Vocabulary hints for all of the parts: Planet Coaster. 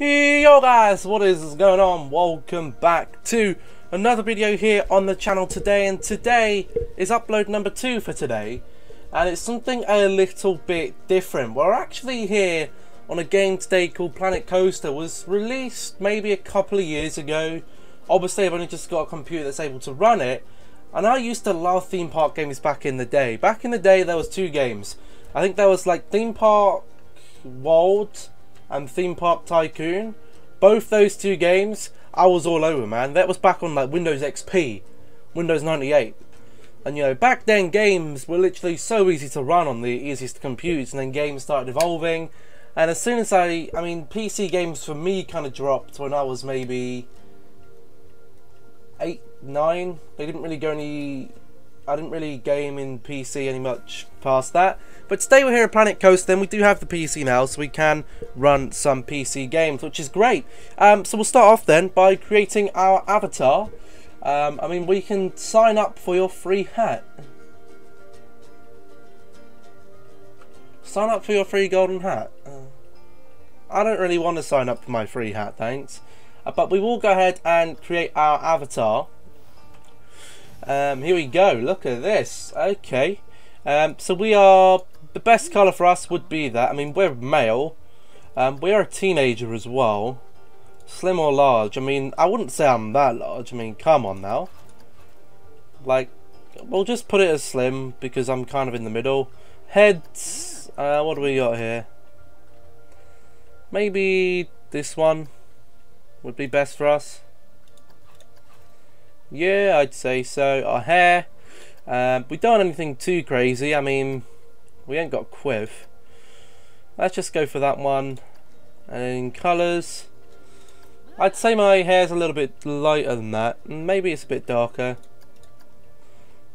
Yo guys, what is going on? Welcome back to another video here on the channel today, and today is upload number 2 for today, and it's something a little bit different. We're actually here on a game today called Planet Coaster. It was released maybe a couple of years ago. Obviously I've only just got a computer that's able to run it, and I used to love theme park games back in the day. There was 2 games. I think there was like Theme Park World and Theme Park Tycoon. Both those 2 games I was all over, man. That was back on like Windows XP, Windows 98, and you know, back then games were literally so easy to run on the easiest computers, and then games started evolving. And as soon as I mean, PC games for me kind of dropped when I was maybe 8, 9. They didn't really go any, I didn't really game in PC any much past that. But today we're here at Planet Coaster, and we do have the PC now, so we can run some PC games, which is great. So we'll start off then by creating our avatar. I mean, we can sign up for your free hat. Sign up for your free golden hat. I don't really want to sign up for my free hat, thanks. But we will go ahead and create our avatar. Here we go, look at this. Okay, so we are, the best colour for us would be that, I mean, we're male, we are a teenager as well. Slim or large? I mean, I wouldn't say I'm that large, I mean, come on now. Like, we'll just put it as slim, because I'm kind of in the middle. Heads, what do we got here? Maybe this one would be best for us. Yeah, I'd say so. Our hair, we don't want anything too crazy. I mean, we ain't got a quiff. Let's just go for that one. And colours, I'd say my hair's a little bit lighter than that, and maybe it's a bit darker.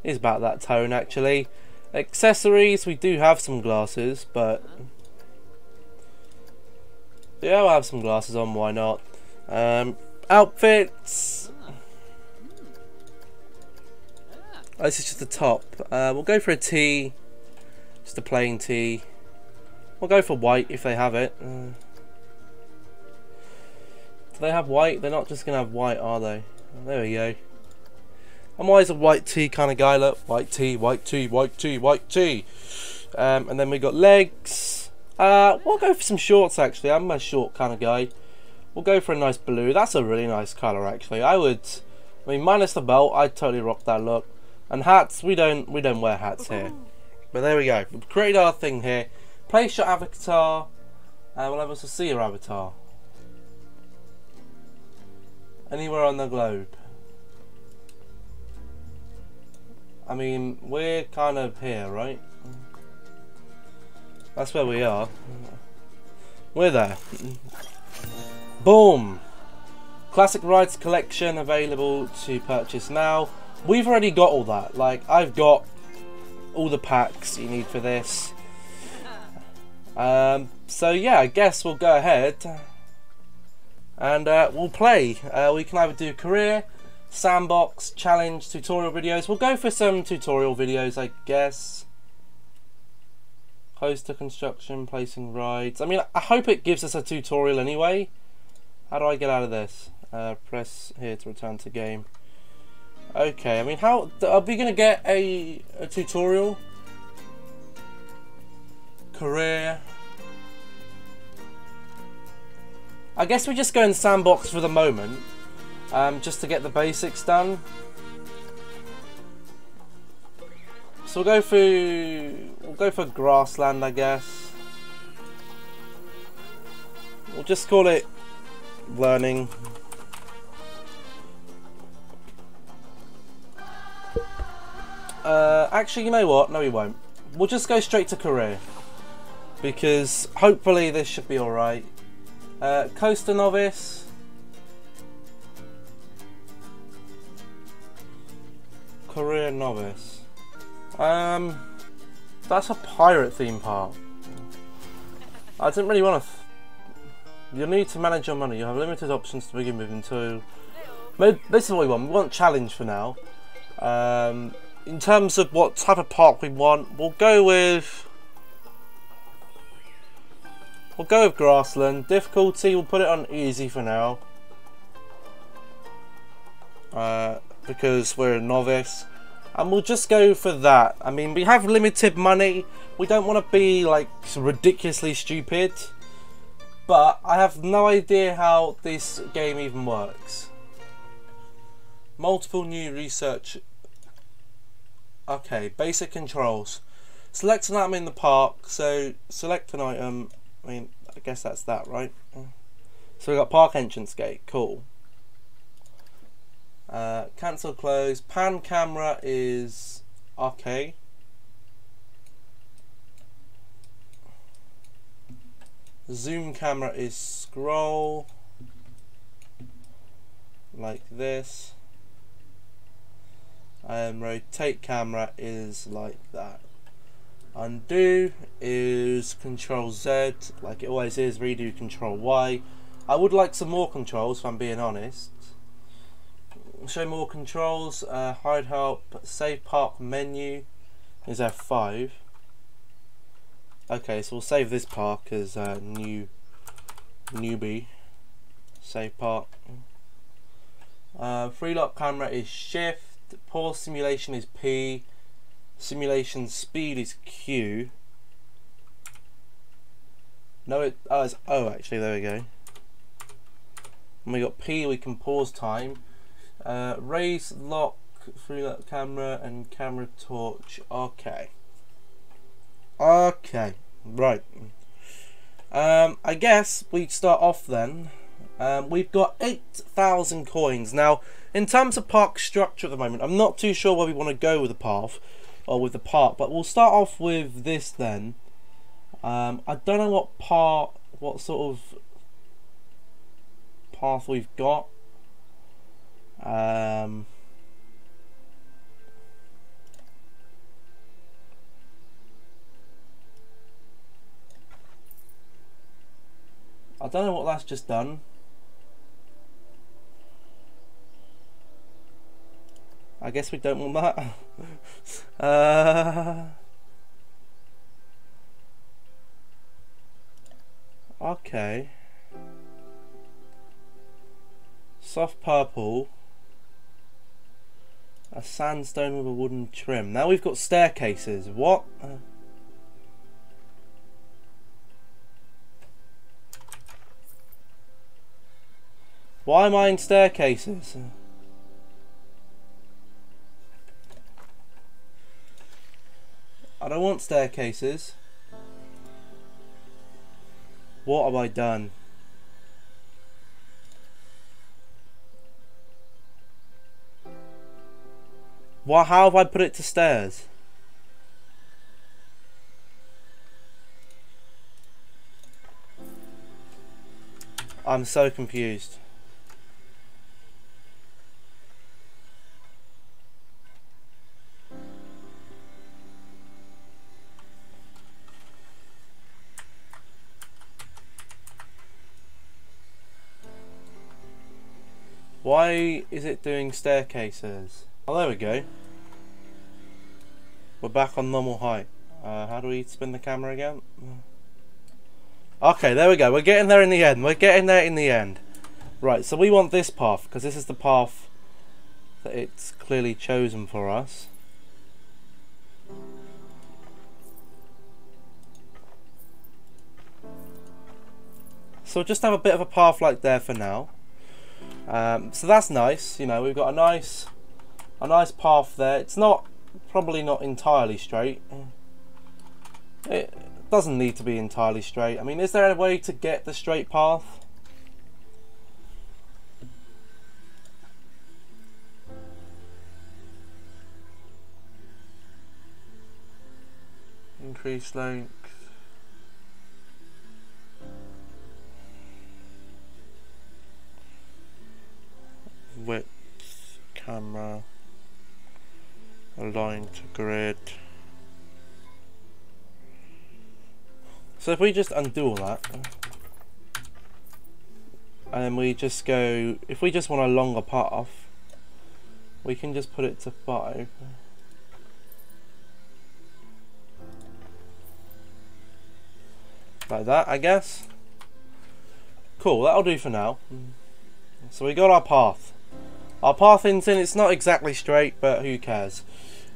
It's about that tone actually. Accessories, we do have some glasses, but yeah, I'll have some glasses on, why not. Outfits, this is just the top. We'll go for a tee, just a plain tee. We'll go for white if they have it. Do they have white? They're not just going to have white, are they? There we go. I'm always a white tee kind of guy, look. White tee, white tee, white tee, white tee. And then we got legs. We'll go for some shorts actually. I'm a short kind of guy. We'll go for a nice blue. That's a really nice colour actually. I mean, minus the belt, I'd totally rock that look. And hats, we don't wear hats here. But there we go. We've created our thing here. Place your avatar, and we'll have us to see your avatar. Anywhere on the globe. I mean, we're kind of here, right? That's where we are. We're there. Boom! Classic rides collection available to purchase now. We've already got all that, like I've got all the packs you need for this. So yeah, I guess we'll go ahead and we'll play. We can either do career, sandbox, challenge, tutorial videos. We'll go for some tutorial videos, I guess. Coaster construction, placing rides. I mean, I hope it gives us a tutorial anyway. How do I get out of this? Press here to return to game. Okay, I mean, how are we gonna get a tutorial? Career. I guess we just go in sandbox for the moment, just to get the basics done. So we'll go for grassland, I guess. We'll just call it learning. Actually, you know what? No, we won't. We'll just go straight to career, because hopefully this should be alright. Coaster novice. Career novice. That's a pirate theme park. I didn't really want to. You'll need to manage your money. You have limited options to begin with until. This is what we want. We want challenge for now. In terms of what type of park we want, we'll go with We'll go with grassland. Difficulty, we'll put it on easy for now. Because we're a novice. And we'll just go for that. I mean, we have limited money. We don't want to be, like, ridiculously stupid. But I have no idea how this game even works. Multiple new research. Okay, basic controls. Select an item in the park. So, select an item. I mean, I guess that's that, right? So we got park entrance gate. Cool. Cancel close. Pan camera is okay. Zoom camera is scroll. Like this. Rotate camera is like that. Undo is control Z, like it always is. Redo control Y. I would like some more controls, if I'm being honest. Show more controls. Hide help. Save park menu is F5. Okay, so we'll save this park as newbie. Save park. Free lock camera is shift. Pause simulation is P. Simulation speed is Q. No, it's O actually. There we go. And we got P. We can pause time. Raise lock through that camera and camera torch. Okay. Okay. Right. I guess we start off then. We've got 8,000 coins now. In terms of park structure at the moment, I'm not too sure where we want to go with the path or with the park, but we'll start off with this then. I don't know what sort of path we've got. I don't know what that's just done. I guess we don't want that. Okay. Soft purple. A sandstone with a wooden trim. Now we've got staircases. What? Why am I in staircases? I don't want staircases. What have I done? Well, how have I put it to stairs? I'm so confused. Why is it doing staircases? Oh, there we go. We're back on normal height. How do we spin the camera again? Okay, there we go. We're getting there in the end. We're getting there in the end. Right, so we want this path, because this is the path that it's clearly chosen for us. So we'll just have a bit of a path like there for now. So that's nice. You know, we've got a nice path there. It's probably not entirely straight. It doesn't need to be entirely straight. I mean, is there a way to get the straight path? Increase length. Width, camera, align to grid. So if we just undo all that, and then we just go, if we just want a longer path, we can just put it to 5. like that, I guess. Cool, that'll do for now. So we got our path. Our pathing's in, it's not exactly straight, but who cares.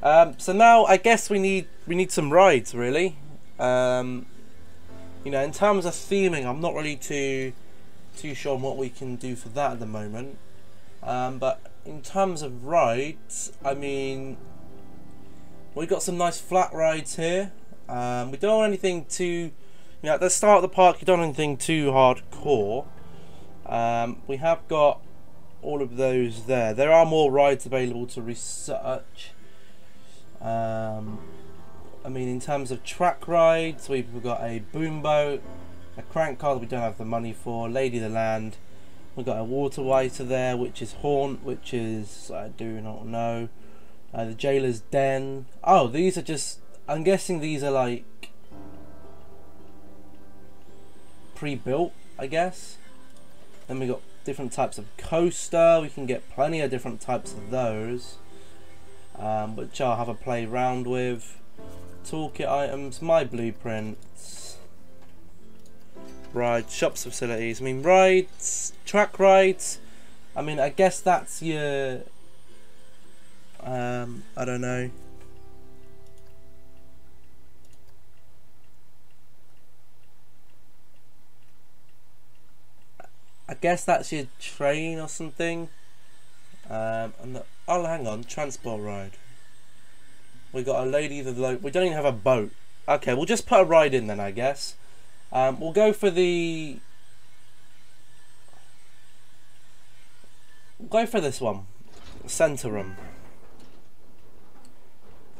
So now I guess we need some rides, really. You know, in terms of theming, I'm not really too sure on what we can do for that at the moment. But in terms of rides, I mean, we've got some nice flat rides here. We don't want anything too, you know, at the start of the park, you don't want anything too hardcore. We have got all of those there. There are more rides available to research. I mean, in terms of track rides, we've got a boom boat, a crank car that we don't have the money for, Lady of the Land. We've got a water whiter there, which is Haunt, which is I do not know. The Jailer's Den. Oh, these are just, I'm guessing these are like pre-built, I guess. Then we got different types of coaster. We can get plenty of different types of those, which I'll have a play around with. Toolkit items, my blueprints, rides, shops, facilities. I mean, rides, track rides. I mean, I guess that's your. I don't know. I guess that's your train or something. And the, oh, hang on, transport ride. We got a lady. We don't even have a boat. Okay, we'll just put a ride in then, I guess. We'll go for the. We'll go for this one, Centrum.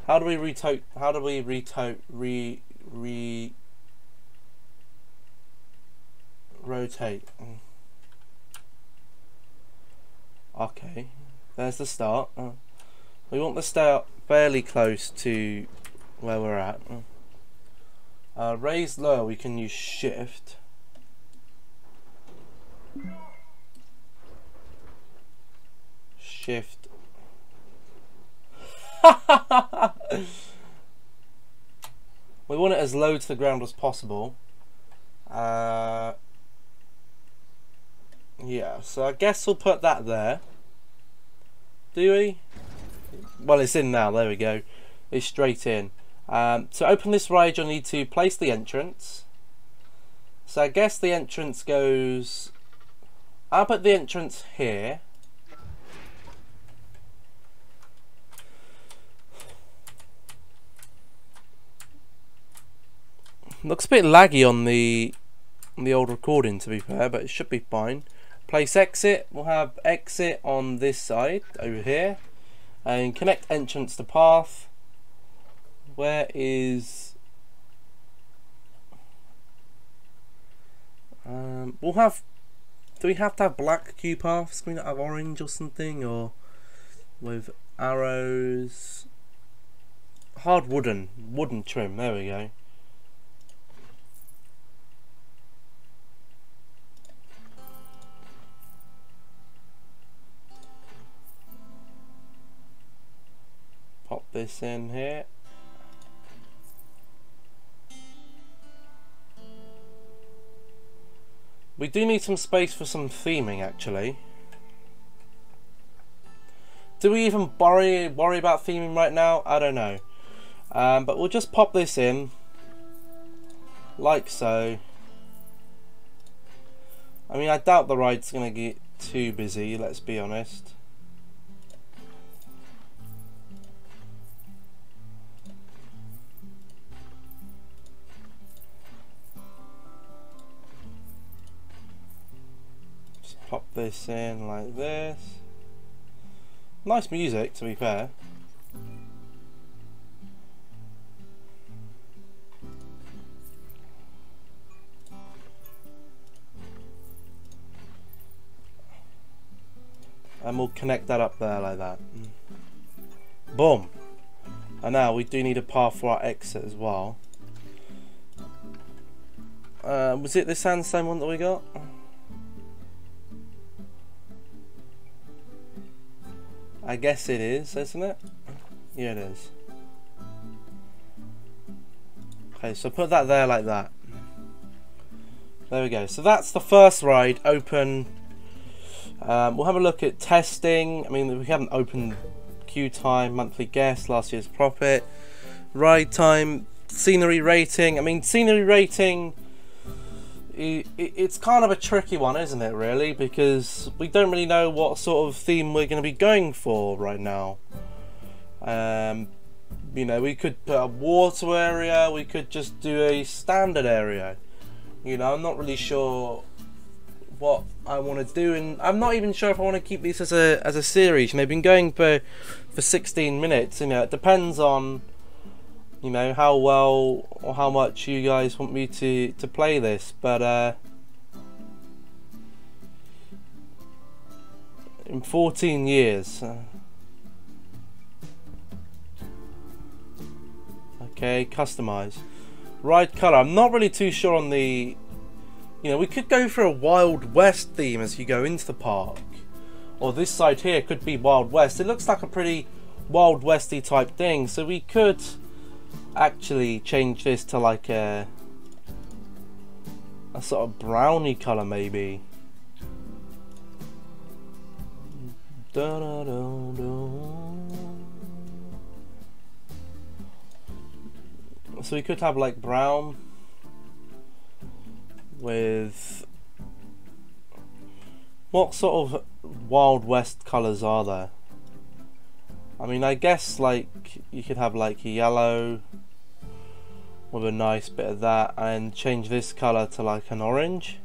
How do we retote? How do we retote? Rotate. Okay, there's the start. We want the start fairly close to where we're at. Raised lower, we can use shift. Shift. We want it as low to the ground as possible. Yeah, so I guess we'll put that there. Do we? Well, it's in now, there we go. It's straight in. To open this ride, you'll need to place the entrance. So I guess the entrance goes... I'll put the entrance here. Looks a bit laggy on the old recording, to be fair, but it should be fine. Place exit. We'll have exit on this side, over here. And connect entrance to path. Where is... we'll have... Do we have to have black queue paths? Can we not have orange or something? Or with arrows... Hard wooden. Wooden trim. There we go. Pop this in here. We do need some space for some theming, actually. Do we even worry about theming right now? I don't know. But we'll just pop this in, like so. I mean, I doubt the ride's gonna get too busy, let's be honest. Pop this in like this. Nice music, to be fair. And we'll connect that up there like that. Boom. And now we do need a path for our exit as well. Was it the sandstone one that we got? I guess it is, isn't it? Yeah, it is. Okay, so put that there like that. There we go. So that's the first ride open. We'll have a look at testing. I mean, we haven't opened queue time, monthly guests, last year's profit, ride time, scenery rating. I mean, scenery rating, it's kind of a tricky one, isn't it, really? Because we don't really know what sort of theme we're going to be going for right now. You know, we could put a water area, we could just do a standard area. You know, I'm not really sure what I want to do, and I'm not even sure if I want to keep this as a series. You know, I've been going for 16 minutes. You know, it depends on, you know, how well or how much you guys want me to play this, but in 14 years. Okay, customize. Ride color. I'm not really too sure on the, you know, we could go for a Wild West theme as you go into the park, or this side here could be Wild West. It looks like a pretty Wild Westy type thing, so we could actually change this to like a sort of browny color maybe. So we could have like brown with, what sort of Wild West colors are there? I mean, I guess like you could have like a yellow with a nice bit of that, and change this color to like an orange.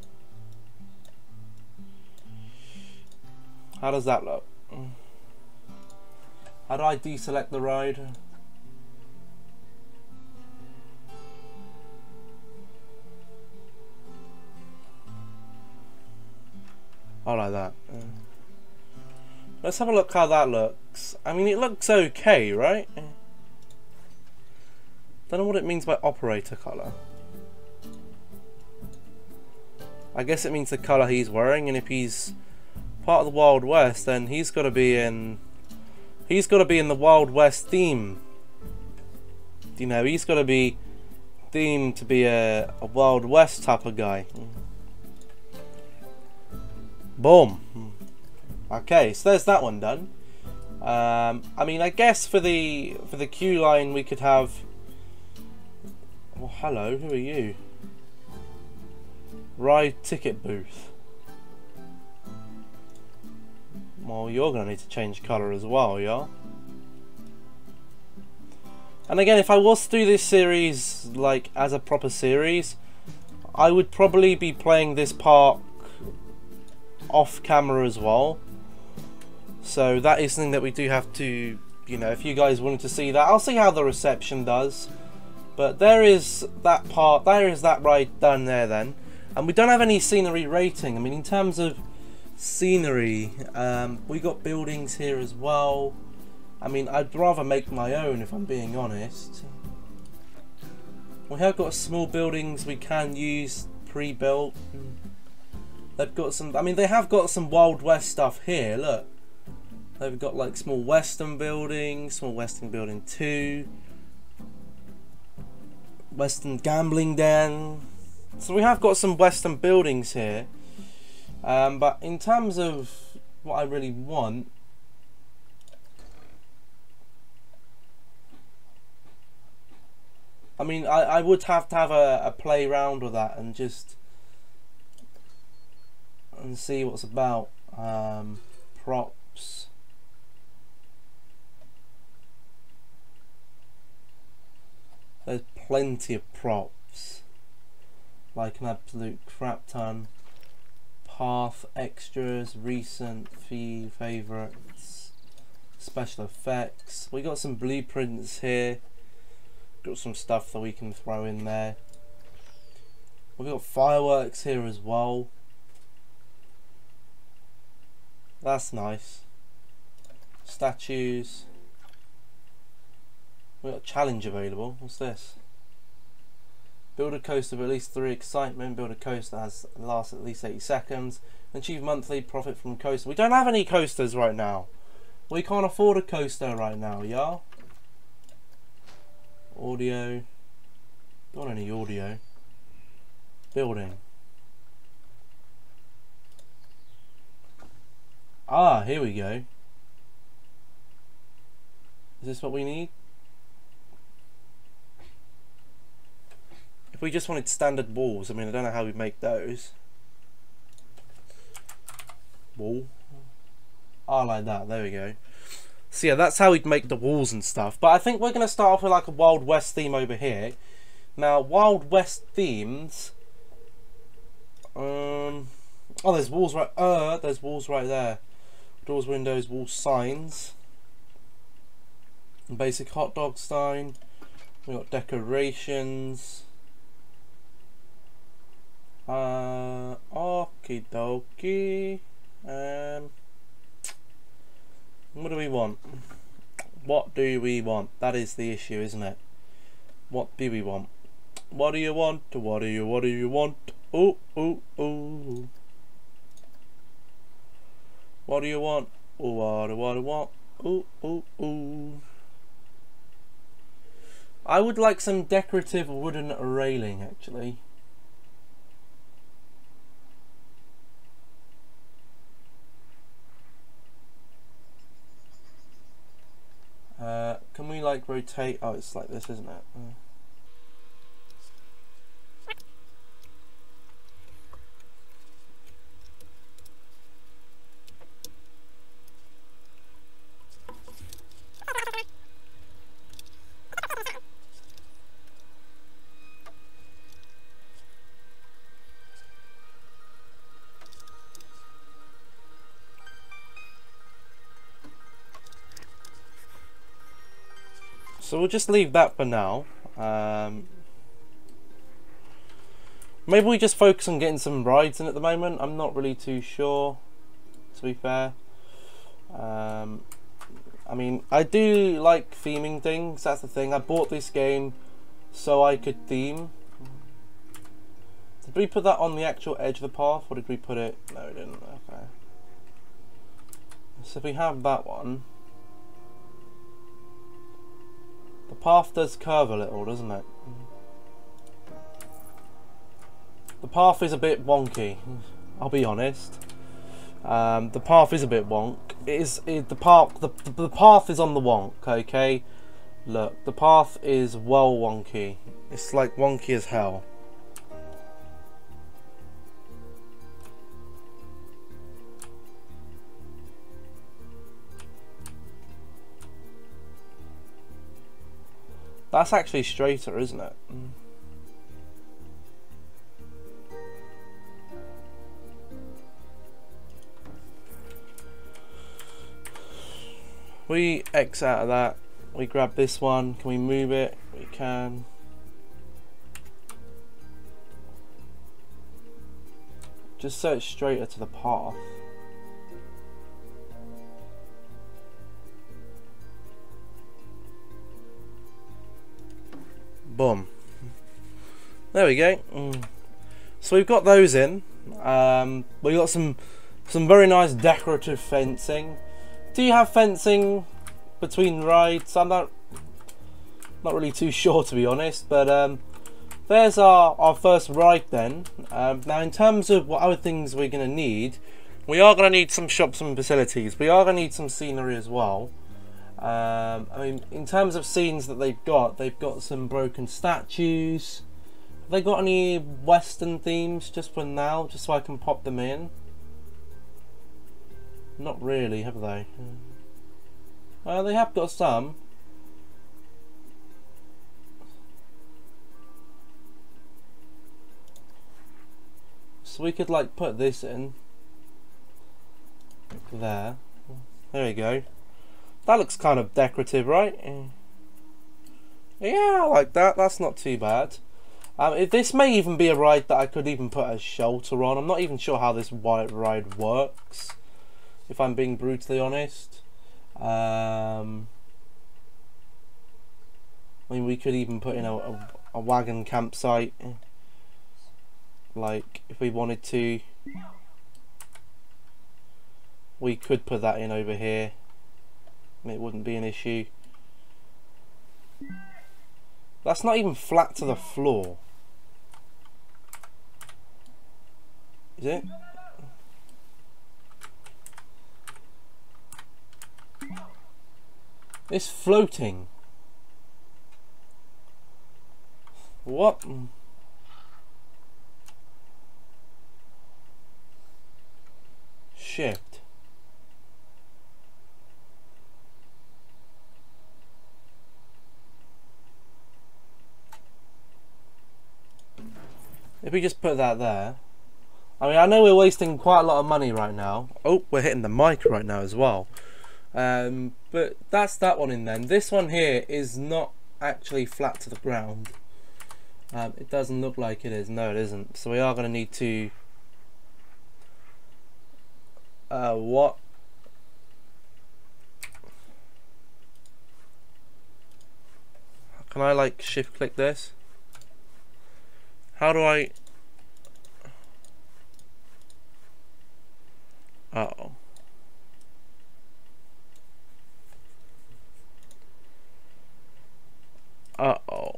How does that look? How do I deselect the ride? I like that. Let's have a look how that looks. I mean, it looks okay, right? Don't know what it means by operator colour. I guess it means the colour he's wearing, and if he's part of the Wild West, then he's got to be in, he's got to be in the Wild West theme. You know, he's got to be themed to be a Wild West type of guy. Boom. Okay, so there's that one done. I mean, I guess for the queue line we could have. Well, hello, who are you? Ride ticket booth. Well, you're gonna need to change colour as well, yeah. And again, if I was to do this series like as a proper series, I would probably be playing this part off camera as well, so that is something that we do have to, you know, if you guys wanted to see that, I'll see how the reception does, but there is that part, there is that ride done there then, and we don't have any scenery rating. I mean, in terms of scenery, we got buildings here as well. I mean, I'd rather make my own if I'm being honest. We have got small buildings we can use pre-built. They've got some, I mean, they have got some Wild West stuff here, look. They've got like small Western building, small Western building 2, Western gambling den. So we have got some Western buildings here, but in terms of what I really want, I mean, I would have to have a play around with that and just and see what's about. Props. There's plenty of props, like an absolute crap ton. Path, extras, recent, fee, favourites, special effects. We got some blueprints here. Got some stuff that we can throw in there. We've got fireworks here as well. That's nice. Statues. We've got a challenge available. What's this? Build a coaster of at least 3 excitement. Build a coaster that has lasts at least 80 seconds. Achieve monthly profit from coaster. We don't have any coasters right now. We can't afford a coaster right now, y'all. Audio. Not any audio. Building. Ah, here we go. Is this what we need? If we just wanted standard balls, I mean, I don't know how we'd make those. Wall. Ah, like that. There we go. So yeah, that's how we'd make the walls and stuff. But I think we're going to start off with like a Wild West theme over here. Now, Wild West themes. Oh, there's walls right. There's walls right there. Doors, windows, walls, signs. Basic hot dog sign. We got decorations. Okie dokie. What do we want? What do we want? That is the issue, isn't it? What do we want? What do you want? What do you want? Ooh, ooh, ooh. What do you want? Ooh, what do you want? Ooh, ooh, ooh. I would like some decorative wooden railing, actually. Can we like rotate? Oh, it's like this, isn't it? So we'll just leave that for now. Maybe we just focus on getting some rides in at the moment. I'm not really too sure, to be fair. I mean, I do like theming things. That's the thing. I bought this game so I could theme. Did we put that on the actual edge of the path, or did we put it? No, we didn't. Okay. So if we have that one. The path does curve a little, doesn't it? The path is a bit wonky, I'll be honest. The path is a bit wonk. The path is on the wonk, okay? Look, the path is well wonky. It's like wonky as hell. That's actually straighter, isn't it? We X out of that. We grab this one. Can we move it? We can. Just so it's straighter to the path. Boom. There we go. So we've got those in. We've got some very nice decorative fencing. Do you have fencing between rides? I'm not really too sure, to be honest, but there's our first ride then. Now in terms of what other things we're going to need, we are going to need some shops and facilities. We are going to need some scenery as well. I mean, in terms of scenes that they've got some broken statues. Have they got any Western themes just for now, just so I can pop them in? Not really, have they? Well, they have got some. So we could, like, put this in. There. There we go. That looks kind of decorative, right? Yeah, I like that. That's not too bad. This may even be a ride that I could even put a shelter on. I'm not even sure how this ride works, if I'm being brutally honest. I mean, we could even put in a wagon campsite, like, if we wanted to. We could put that in over here. It wouldn't be an issue. That's not even flat to the floor, is it? It's floating. What? Shit. If we just put that there. I mean, I know we're wasting quite a lot of money right now. Oh, we're hitting the mic right now as well. But that's that one in then. This one here is not actually flat to the ground. It doesn't look like it is. No, it isn't. So we are going to need to... what? Can I, like, shift click this? How do I... Uh-oh. Uh-oh.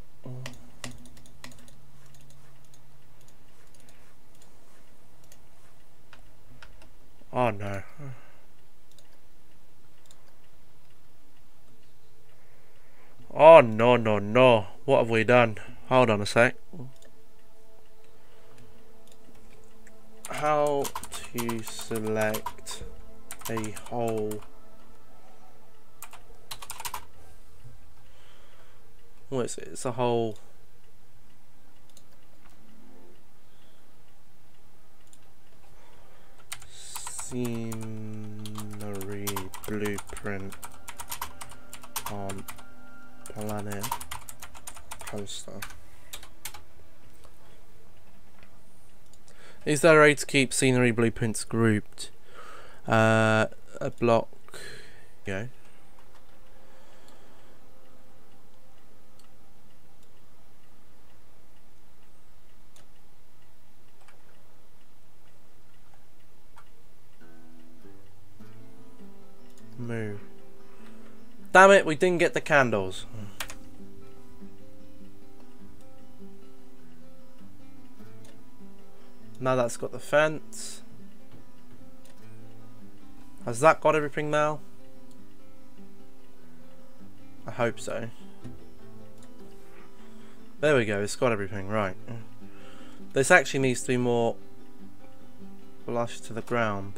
Oh no. Oh no, no, no. What have we done? Hold on a sec. How to select a hole it's a hole scenery blueprint on Planet Coaster. Is there a way to keep scenery blueprints grouped? A block, you know. Move. Damn it, we didn't get the candles. Now that's got the fence. Has that got everything now? I hope so. There we go, it's got everything, right. This actually needs to be more flush to the ground.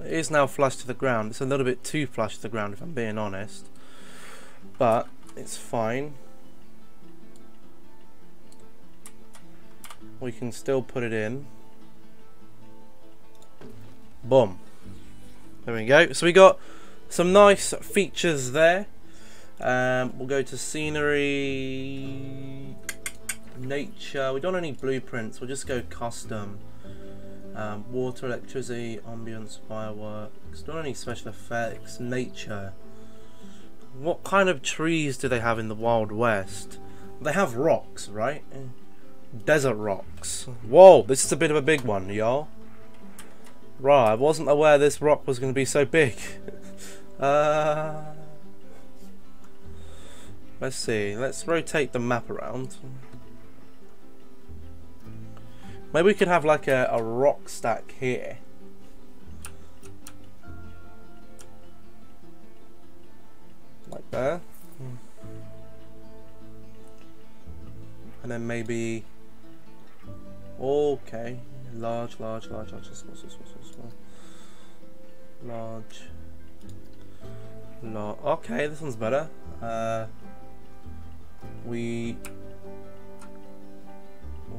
It is now flush to the ground. It's a little bit too flush to the ground if I'm being honest. But it's fine. We can still put it in. Boom. There we go. So we got some nice features there. We'll go to scenery, nature. We don't need any blueprints. We'll just go custom. Water, electricity, ambience, fireworks. Don't need any special effects. Nature. What kind of trees do they have in the Wild West? They have rocks, right? Desert rocks. Whoa, this is a bit of a big one, y'all. Right, I wasn't aware this rock was going to be so big. Let's see. Let's rotate the map around. Maybe we could have like a rock stack here. Like there. And then maybe... Okay, large, small. Large. Okay, this one's better.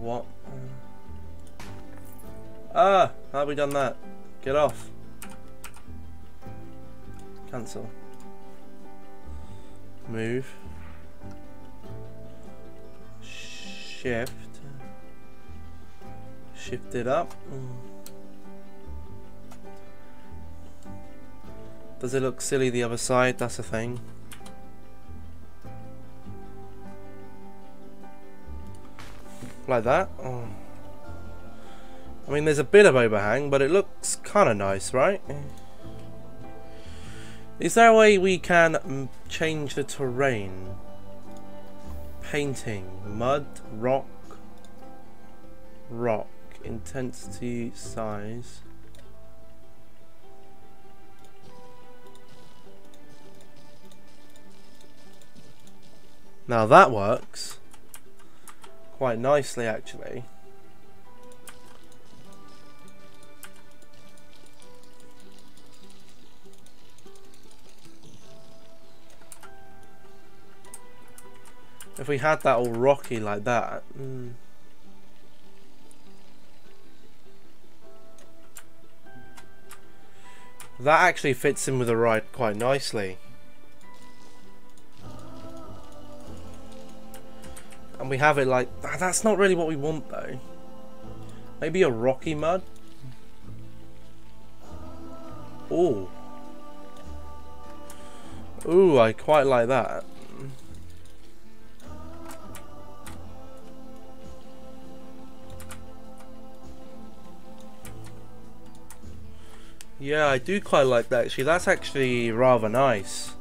What? Ah, how have we done that? Get off. Cancel. Move. Shift. Shift it up. Does it look silly the other side? That's the thing. Like that. Oh. I mean, there's a bit of overhang, but it looks kind of nice, right? Is there a way we can change the terrain? Painting. Mud. Rock. Intensity, size. Now that works quite nicely, actually. If we had that all rocky like that. That actually fits in with the ride quite nicely. And we have it like... That's not really what we want, though. Maybe a rocky mud? Ooh. Ooh, I quite like that. Yeah, I do quite like that, actually. That's actually rather nice.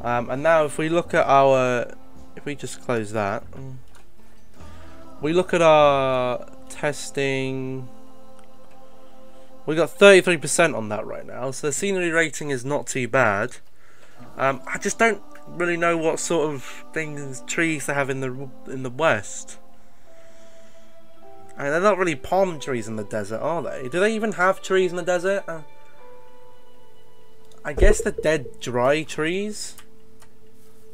And now if we look at our... If we just close that. We look at our testing. We got 33% on that right now. So the scenery rating is not too bad. I just don't really know what sort of things, trees they have in the west. I mean, they're not really palm trees in the desert, are they? Do they even have trees in the desert? I guess the dead, dry trees.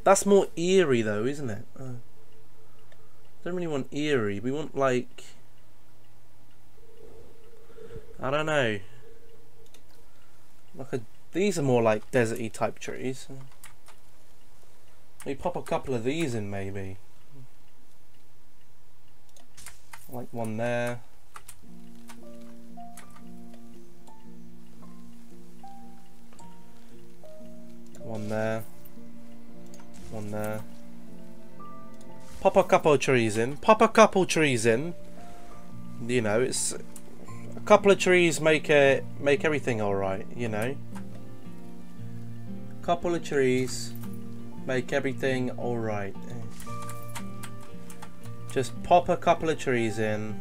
That's more eerie, though, isn't it? Don't really want eerie. We want, like... I don't know. Like these are more like desert-y type trees. We pop a couple of these in, maybe. Like one there. One there. One there. Pop a couple trees in. Pop a couple trees in. You know, it's a couple of trees make everything all right. You know, couple of trees make everything all right. Just pop a couple of trees in,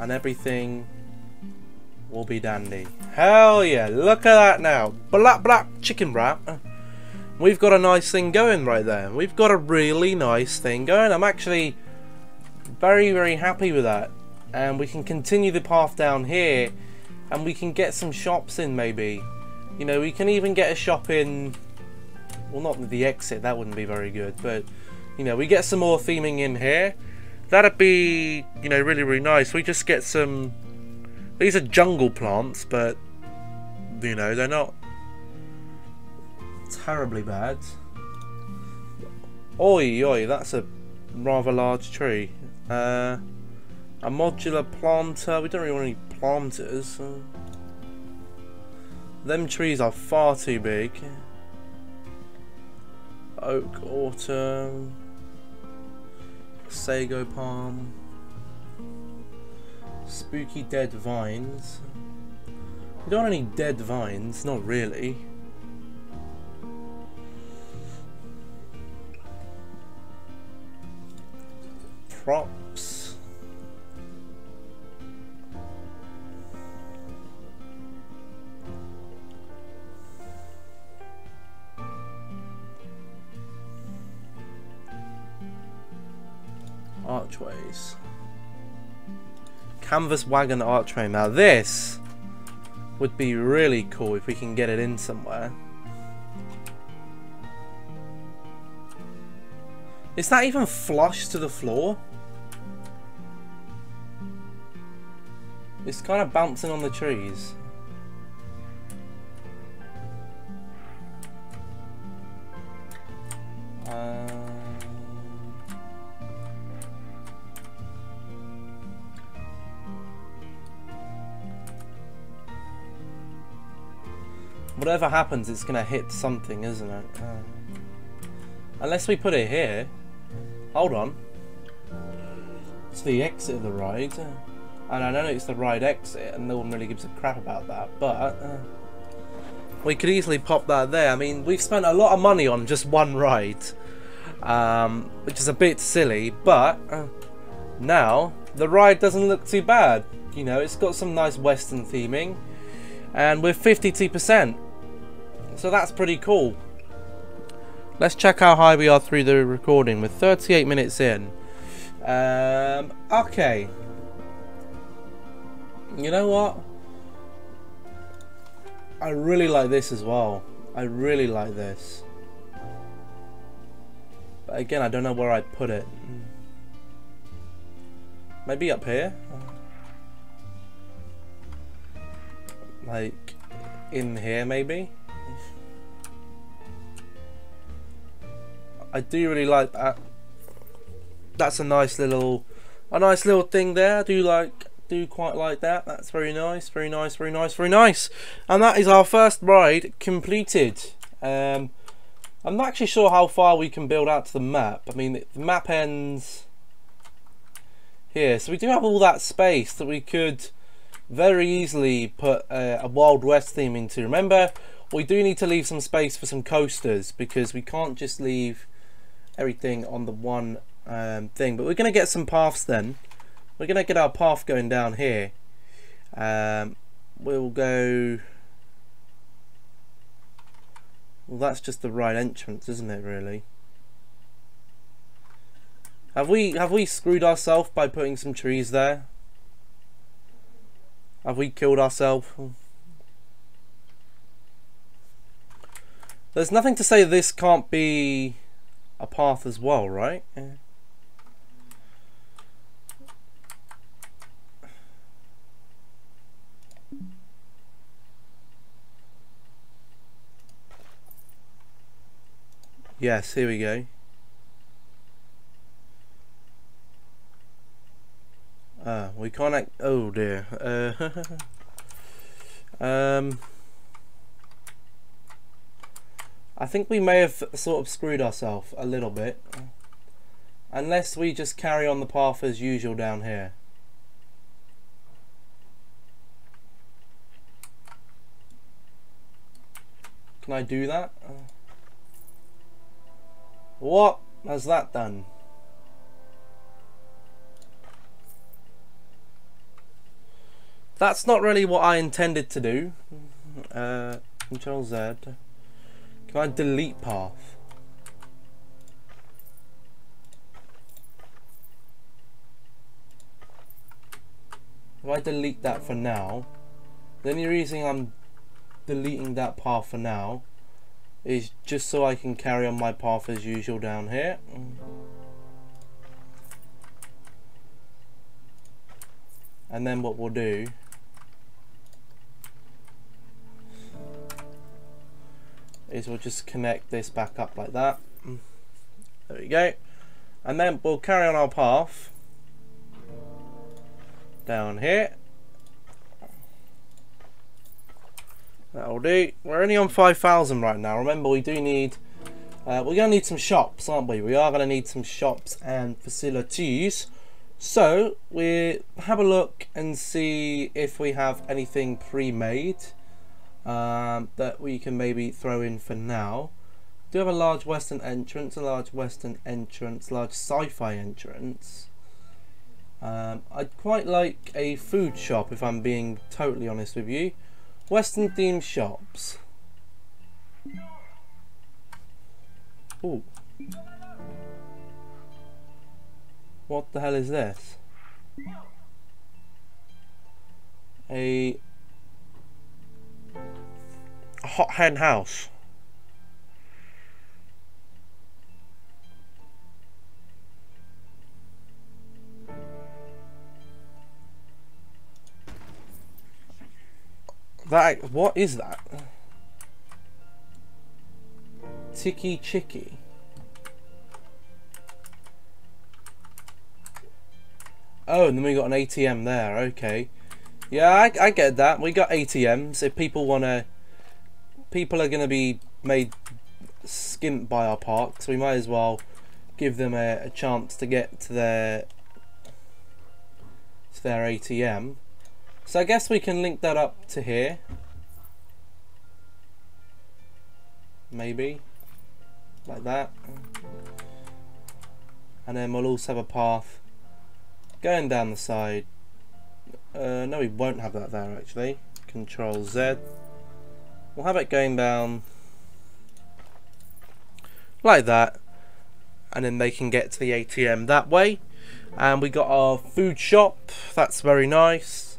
and everything will be dandy. Hell yeah! Look at that now. Blap blap chicken wrap. We've got a nice thing going right there. We've got a really nice thing going. I'm actually very, very happy with that. And we can continue the path down here. And we can get some shops in, maybe. You know, we can even get a shop in... Well, not the exit. That wouldn't be very good. But, you know, we get some more theming in here. That'd be, you know, really, really nice. We just get some... These are jungle plants, but, you know, they're not... terribly bad. Oi, oi, that's a rather large tree. A modular planter. We don't really want any planters. Them trees are far too big. Oak, autumn, sago palm, spooky dead vines. We don't want any dead vines, not really. Props. Archways. Canvas wagon archway. Now this would be really cool if we can get it in somewhere. Is that even flush to the floor? It's kind of bouncing on the trees. Whatever happens, it's going to hit something, isn't it? Unless we put it here. Hold on. It's the exit of the ride. And I know it's the ride exit, and no one really gives a crap about that, but... we could easily pop that there. I mean, we've spent a lot of money on just one ride. Which is a bit silly, but... now, the ride doesn't look too bad. You know, it's got some nice Western theming. And we're 52%. So that's pretty cool. Let's check how high we are through the recording. We're 38 minutes in. Okay. You know what? I really like this as well. I really like this. But again, I don't know where I'd put it. Maybe up here? Like, in here maybe? I do really like that. That's a nice little thing there. I do quite like that. That's very nice. And that is our first ride completed. I'm not actually sure how far we can build out to the map. I mean, the map ends here, so we do have all that space that we could very easily put a Wild West theme into. Remember, we do need to leave some space for some coasters, because we can't just leave everything on the one thing. But we're going to get some paths then. We're going to get our path going down here. We'll go... Well, that's just the right entrance, isn't it, really? Have we screwed ourselves by putting some trees there? Have we killed ourselves? There's nothing to say this can't be a path as well, right? Yeah. Yes, here we go. We can't act. Oh dear. I think we may have sort of screwed ourselves a little bit, unless we just carry on the path as usual down here. Can I do that? What has that done? That's not really what I intended to do. Control Z. Can I delete path? If I delete that for now, the only reason I'm deleting that path for now is just so I can carry on my path as usual down here. And then what we'll do is we'll just connect this back up like that. There we go. And then we'll carry on our path down here. That'll do. We're only on 5,000 right now. Remember, we do need we're gonna need some shops, aren't we? We are gonna need some shops and facilities. So we have a look and see if we have anything pre-made that we can maybe throw in for now. Do have a large western entrance, large sci-fi entrance. I'd quite like a food shop, if I'm being totally honest with you. Western themed shops. Ooh. What the hell is this? A hot hen house. That, what is that? Tiki Chicky. Oh, and then we got an ATM there. Okay, yeah, I get that. We got ATMs. If people wanna, people are gonna be made skimp by our park, so we might as well give them a chance to get to their ATM. So I guess we can link that up to here, maybe like that, and then we'll also have a path going down the side. No, we won't have that there actually. Control Z. We'll have it going down like that, and then they can get to the ATM that way. And we got our food shop, that's very nice.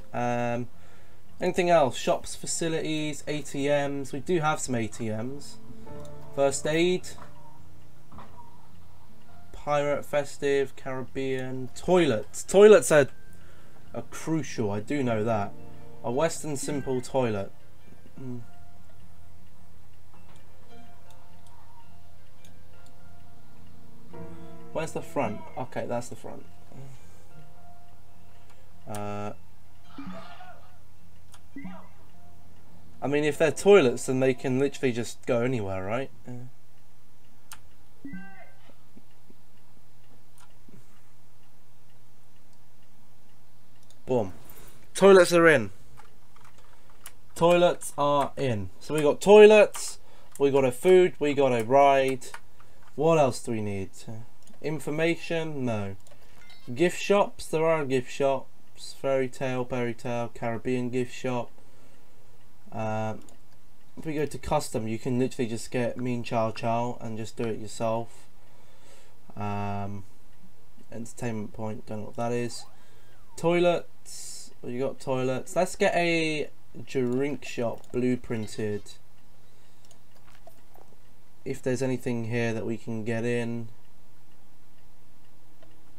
Anything else? Shops, facilities, ATMs. We do have some ATMs. First aid, pirate, festive, Caribbean, toilets. Toilets are crucial, I do know that. A Western simple toilet. Where's the front? Okay, that's the front. I mean, if they're toilets, then they can literally just go anywhere, right? Boom. Toilets are in. Toilets are in. So we got toilets, we got a food, we got a ride. What else do we need? Information? No. Gift shops? There are gift shops. Fairy tale, berry tale, Caribbean gift shop. If we go to custom, you can literally just get Mean Chow Chow and just do it yourself. Entertainment point, don't know what that is. Toilets, you got toilets. Let's get a drink shop blueprinted. If there's anything here that we can get in.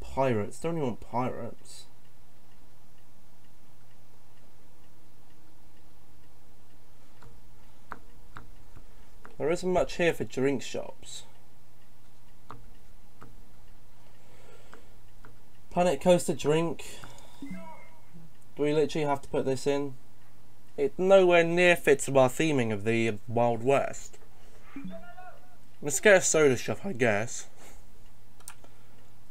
Pirates, don't even want pirates. There isn't much here for drink shops. Planet Coaster drink. Do we literally have to put this in? It nowhere near fits with our theming of the Wild West. Let's get a soda shop, I guess.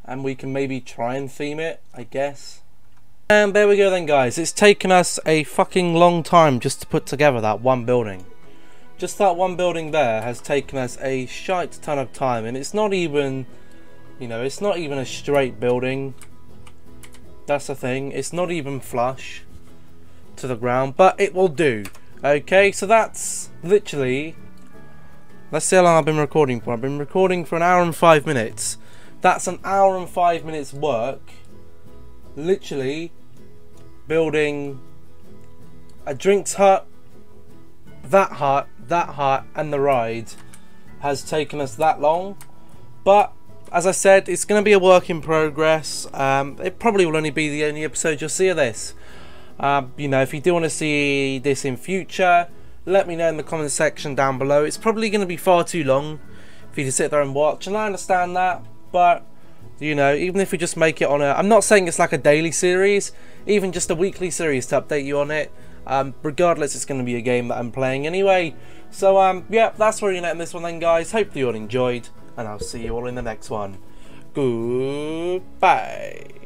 And we can maybe try and theme it, I guess. And there we go then, guys. It's taken us a fucking long time just to put together that one building. Just that one building there has taken us a shite ton of time, and it's not even, you know, it's not even a straight building. That's the thing. It's not even flush to the ground, but it will do. Okay, so that's literally, let's see how long I've been recording for. I've been recording for an hour and 5 minutes. That's an hour and 5 minutes work, literally building a drinks hut, that hut, and the ride has taken us that long. But as I said, it's going to be a work in progress. It probably will only be the only episode you'll see of this. You know, if you do want to see this in future, let me know in the comment section down below. It's probably going to be far too long for you to sit there and watch, and I understand that. But, you know, even if we just make it on a... I'm not saying it's like a daily series, even just a weekly series to update you on it. Regardless, it's going to be a game that I'm playing anyway. So, yeah, that's where you're going to end this one then, guys. Hopefully you all enjoyed, and I'll see you all in the next one. Goodbye.